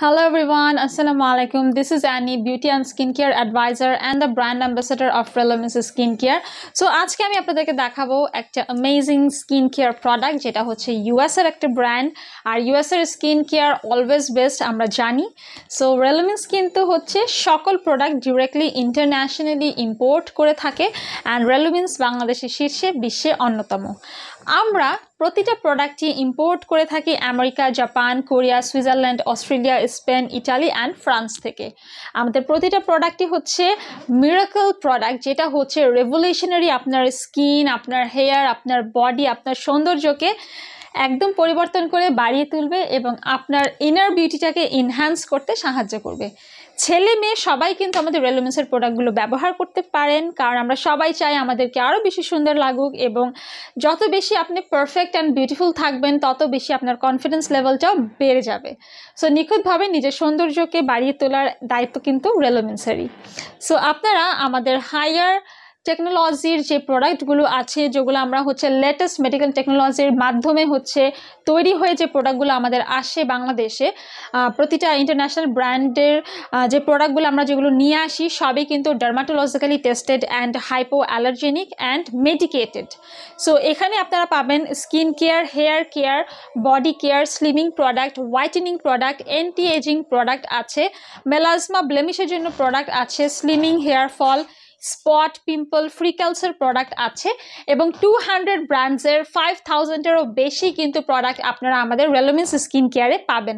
Hello everyone, Assalamualaikum. This is Annie, beauty and skincare advisor and the brand ambassador of Relumins Skin Care. So আজকে আমি আপনাদেরকে দেখাবো একটা amazing skincare product যেটা হচ্ছে US এর একটা brand আর US এর skincare always best আমরা জানি. So Relumins কিন্তু হচ্ছে সকল product directly internationally import করে থাকে and Relumins বাংলাদেশের শীর্ষে বিশ্বে অন্যতম. আমরা প্রতিটা প্রোডাক্টই ইম্পোর্ট করে থাকি America, Japan, Korea, Switzerland, Australia, Spain, Italy and France থেকে। আমাদের প্রতিটা প্রোডাক্টই হচ্ছে মিরাকল প্রোডাক্ট যেটা হচ্ছে রেভলিউশনারি আপনার স্কিন, আপনার হেয়ার, আপনার বডি, আপনার সৌন্দর্যকে একদম পরিবর্তন করে বাড়িয়ে তুলবে এবং আপনার ইনার বিউটিটাকে এনহ্যান্স করতে সাহায্য করবে। ছেলে মেয়ে সবাই কিন্তু আমাদের রেলুমিন্সের প্রোডাক্টগুলো ব্যবহার করতে পারেন কারণ আমরা সবাই চাই আমাদেরকে আরো বেশি সুন্দর লাগুক এবং যত বেশি আপনি পারফেক্ট এন্ড বিউটিফুল থাকবেন তত বেশি আপনার কনফিডেন্স লেভেলটাও বেড়ে যাবে। সো নিখুঁতভাবে নিজের সৌন্দর্যকে বাড়িয়ে তোলার দায়িত্ব কিন্তু রেলুমিন্সেরই। সো আপনারা আমাদের হায়ার টেকনোলজির যে প্রোডাক্টগুলো আছে যেগুলো আমরা হচ্ছে লেটেস্ট মেডিকেল টেকনোলজির মাধ্যমে হচ্ছে তৈরি হয়ে যে প্রোডাক্টগুলো আমাদের আসে বাংলাদেশে প্রতিটা ইন্টারন্যাশনাল ব্র্যান্ডের যে প্রোডাক্টগুলো আমরা যেগুলো নিয়ে আসি সবই কিন্তু dermatologically tested and hypoallergenic and medicated. So এখানে আপনারা পাবেন skin care, hair care, body care, slimming product, whitening product, anti ageing product আছে, মেলাজমা ব্লেমিশের জন্য প্রোডাক্ট আছে, slimming, hair fall, spot, pimple, ফ্রিকেলসের প্রোডাক্ট আছে এবং 200 ব্র্যান্ডসের 5000-এরও বেশি কিন্তু প্রোডাক্ট আপনারা আমাদের রেলুমিন্স স্কিন কেয়ারে পাবেন।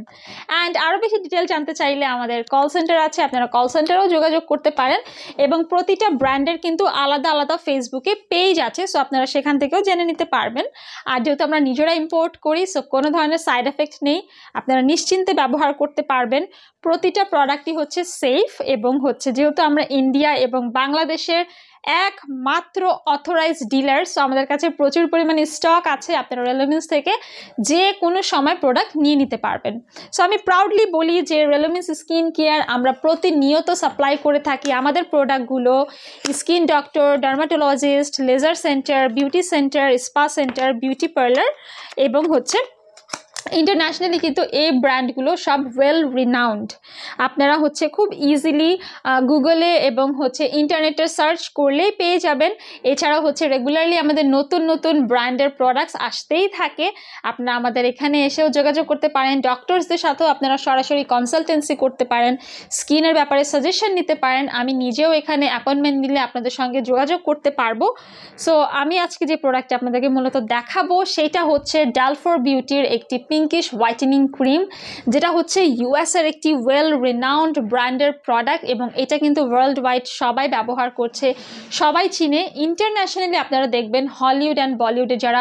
অ্যান্ড আরও বেশি ডিটেল জানতে চাইলে আমাদের কল সেন্টার আছে, আপনারা কল সেন্টারেও যোগাযোগ করতে পারেন এবং প্রতিটা ব্র্যান্ডের কিন্তু আলাদা আলাদা ফেসবুকে পেজ আছে, সো আপনারা সেখান থেকেও জেনে নিতে পারবেন। আর যেহেতু আমরা নিজেরা ইম্পোর্ট করি সো কোনো ধরনের সাইড এফেক্ট নেই, আপনারা নিশ্চিন্তে ব্যবহার করতে পারবেন। প্রতিটা প্রোডাক্টই হচ্ছে সেফ এবং হচ্ছে যেহেতু আমরা ইন্ডিয়া এবং বাংলাদেশের একমাত্র অথরাইজড ডিলার সো আমাদের কাছে প্রচুর পরিমাণে স্টক আছে, আপনারা রেলুমিন্স থেকে যে কোনো সময় প্রোডাক্ট নিয়ে নিতে পারবেন। সো আমি প্রাউডলি বলি যে রেলুমিন্স স্কিন কেয়ার আমরা প্রতিনিয়ত সাপ্লাই করে থাকি আমাদের প্রোডাক্টগুলো skin doctor, dermatologist, laser centre, beauty centre, spa centre, beauty parlour এবং হচ্ছে ইন্টারন্যাশনালি কিন্তু এই ব্র্যান্ডগুলো সব ওয়েল রিনাউন্ড। আপনারা হচ্ছে খুব ইজিলি গুগলে এবং হচ্ছে ইন্টারনেটে সার্চ করলেই পেয়ে যাবেন। এছাড়া হচ্ছে রেগুলারলি আমাদের নতুন নতুন ব্র্যান্ডের প্রোডাক্টস আসতেই থাকে, আপনারা আমাদের এখানে এসেও যোগাযোগ করতে পারেন। ডক্টরসদের সাথেও আপনারা সরাসরি কনসালটেন্সি করতে পারেন, স্কিনের ব্যাপারে সাজেশন নিতে পারেন। আমি নিজেও এখানে অ্যাপয়েন্টমেন্ট নিলে আপনাদের সঙ্গে যোগাযোগ করতে পারবো। সো আমি আজকে যে প্রোডাক্টটা আপনাদেরকে মূলত দেখাবো সেটা হচ্ছে ডালফোর বিউটির একটি পিঙ্কিশ হোয়াইটেনিং ক্রিম যেটা হচ্ছে US এর একটি ওয়েল রিনাউন্ড ব্র্যান্ডের প্রোডাক্ট এবং এটা কিন্তু ওয়ার্ল্ড ওয়াইড সবাই ব্যবহার করছে, সবাই চিনে। ইন্টারন্যাশনালি আপনারা দেখবেন হলিউড অ্যান্ড বলিউডে যারা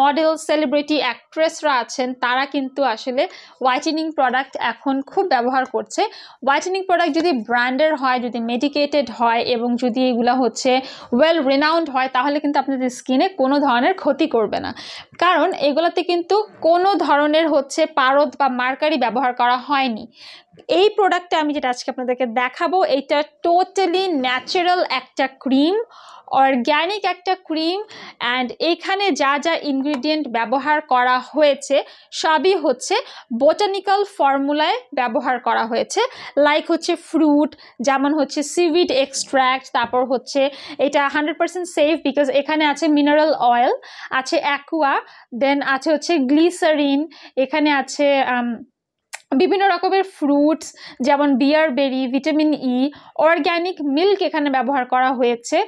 মডেল, সেলিব্রিটি, অ্যাক্ট্রেসরা আছেন তারা কিন্তু আসলে হোয়াইটেনিং প্রোডাক্ট এখন খুব ব্যবহার করছে। হোয়াইটেনিং প্রোডাক্ট যদি ব্র্যান্ডের হয়, যদি মেডিকেটেড হয় এবং যদি এগুলো হচ্ছে ওয়েল রিনাউন্ড হয় তাহলে কিন্তু আপনাদের স্কিনে কোনো ধরনের ক্ষতি করবে না, কারণ এগুলোতে কিন্তু কোনো ধরনের হচ্ছে পারদ বা মার্কারি ব্যবহার করা হয়নি। এই প্রোডাক্টটা আমি যেটা আজকে আপনাদেরকে দেখাবো এটা টোটালি ন্যাচারাল একটা ক্রিম, অর্গ্যানিক একটা ক্রিম অ্যান্ড এখানে যা যা ইনগ্রিডিয়েন্ট ব্যবহার করা হয়েছে সবই হচ্ছে বোটানিক্যাল ফর্মুলায় ব্যবহার করা হয়েছে। লাইক হচ্ছে ফ্রুট, যেমন হচ্ছে সিউইড এক্সট্র্যাক্ট, তারপর হচ্ছে এটা 100% সেফ বিকজ এখানে আছে মিনারেল অয়েল, আছে অ্যাকুয়া, দেন আছে হচ্ছে গ্লিসারিন, এখানে আছে বিভিন্ন রকমের ফ্রুটস যেমন bearberry, vitamin E, organic milk এখানে ব্যবহার করা হয়েছে,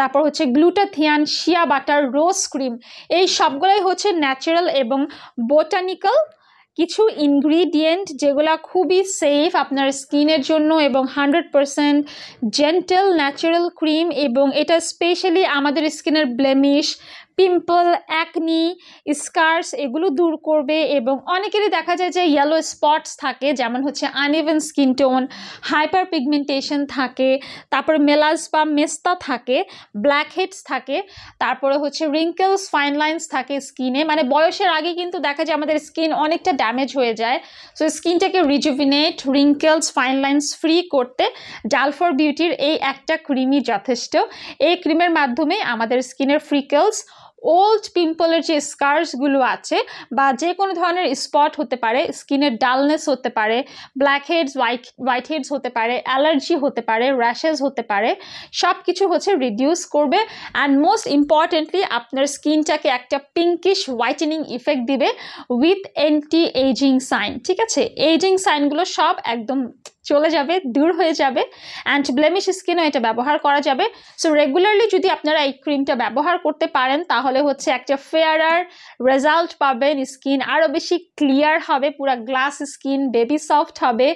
তারপর হচ্ছে glutathione, shea butter, rose cream, এই সবগুলাই হচ্ছে ন্যাচারাল এবং বোটানিক্যাল কিছু ইনগ্রিডিয়েন্ট যেগুলো খুবই সেফ আপনার স্কিনের জন্য এবং 100% জেন্টাল ন্যাচারাল ক্রিম। এবং এটা স্পেশালি আমাদের স্কিনের ব্লেমিশ, পিম্পল, অ্যাকনি, স্কার্স এগুলো দূর করবে এবং অনেকেরই দেখা যায় যে ইয়েলো স্পটস থাকে যেমন হচ্ছে uneven skin tone, hyperpigmentation থাকে, তারপরে মেলাজ বা মেস্তা থাকে, ব্ল্যাক হেডস থাকে, তারপরে হচ্ছে রিঙ্কেলস, ফাইন লাইন্স থাকে স্কিনে। মানে বয়সের আগে কিন্তু দেখা যায় আমাদের স্কিন অনেকটা ড্যামেজ হয়ে যায়, সো স্কিনটাকে rejuvenate, wrinkles, fine lines free করতে ডালফোর বিউটির এই একটা ক্রিমই যথেষ্ট। এই ক্রিমের মাধ্যমে আমাদের স্কিনের ফ্রিকেলস old pimple যে scars গুলো আছে বা যে কোন ধরনের spot হতে পারে স্কিনের dullness হতে পারে blackheads whiteheads হতে পারে অ্যালার্জি হতে পারে rashes হতে পারে সবকিছু হচ্ছে reduce করবে and most importantly আপনার স্কিনটাকে একটা pinkish whitening effect দিবে with anti aging sign ঠিক আছে aging sign গুলো সব একদম চলে যাবে দূর হয়ে যাবে and blemish skin এটা ব্যবহার করা যাবে so regularly যদি আপনারা এই ক্রিমটা ব্যবহার করতে পারেন তাহলে হচ্ছে একটা fairer result পাবেন skin আরো বেশি clear হবে পুরো glass skin baby soft হবে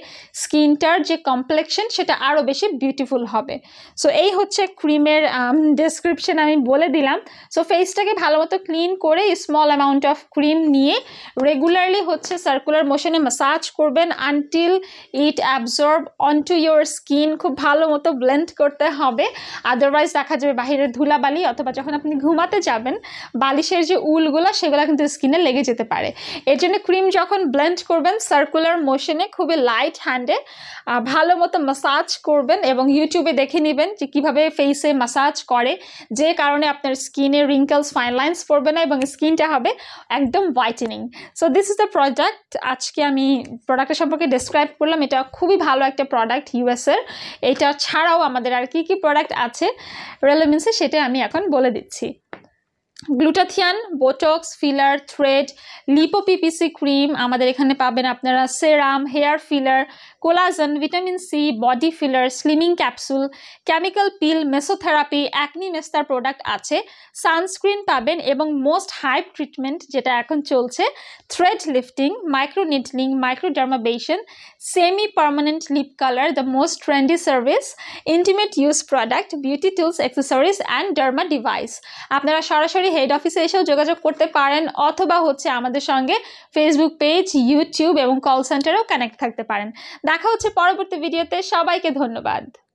skinটার যে complexion সেটা আরো বেশি beautiful হবে so এই হচ্ছে ক্রিমের description আমি বলে দিলাম so faceটাকে ভালোমতো clean করে small amount of cream নিয়ে regularly হচ্ছে circular motion এ massage করবেন until it absorbs onto your skin খুব ভালো মতো blend করতে হবে otherwise দেখা যাবে বাইরের ধুলাবালি অথবা যখন আপনি ঘুমাতে যাবেন বালিশের যে উলগুলা সেগুলা কিন্তু স্কিনে লেগে যেতে পারে এর জন্য ক্রিম যখন blend করবেন circular motionে খুব light হ্যান্ডে ভালো মতো ম্যাসাজ করবেন এবং ইউটিউবে দেখে নেবেন যে কিভাবে ফেসে ম্যাসাজ করে যে কারণে আপনার স্কিনে wrinkles fine lines পড়বে না এবং স্কিনটা হবে একদম whitening so this is the product আজকে আমি প্রোডাক্টের সম্পর্কে describe করলাম এটা খুবই ভালো একটা প্রোডাক্ট ইউএস এর এটা ছাড়াও আমাদের আর কি কি প্রোডাক্ট আছে Relumins এ সেটা আমি এখন বলে দিচ্ছি Glutathione botox filler thread lipo ppc cream আমাদের এখানে পাবেন আপনারা serum hair filler collagen vitamin c body filler slimming capsule chemical peel mesotherapy acne master product আছে sunscreen পাবেন এবং most hype treatment যেটা এখন চলছে thread lifting micro needling microdermabrasion semi permanent lip color the most trendy service intimate use product beauty tools accessories and derma device আপনারা সরাসরি head অফিসে এসেও যোগাযোগ করতে পারেন অথবা হচ্ছে আমাদের সঙ্গে ফেসবুক পেজ ইউটিউব এবং কল সেন্টারেও কানেক্ট থাকতে পারেন দেখা হচ্ছে পরবর্তী ভিডিওতে সবাইকে ধন্যবাদ